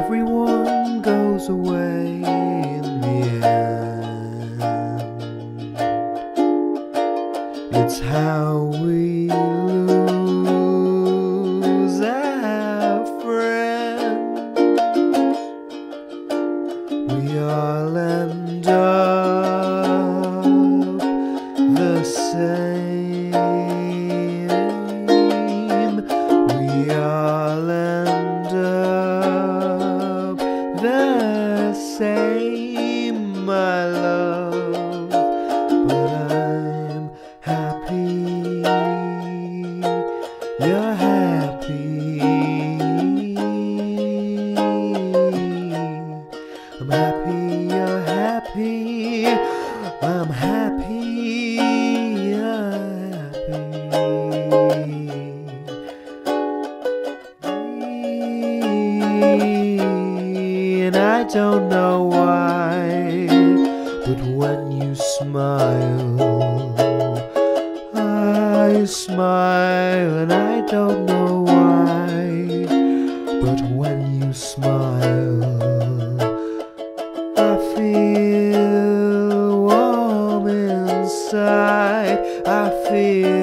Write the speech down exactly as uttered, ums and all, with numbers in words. Everyone goes away in the end. It's how we lose our friend. We all end up the same. We all end up the same, my love, but I'm happy, you're happy, I'm happy, you're happy, I'm happy, you're happy. And I don't know why, but when you smile, I smile. And I don't know why, but when you smile, I feel warm inside. I feel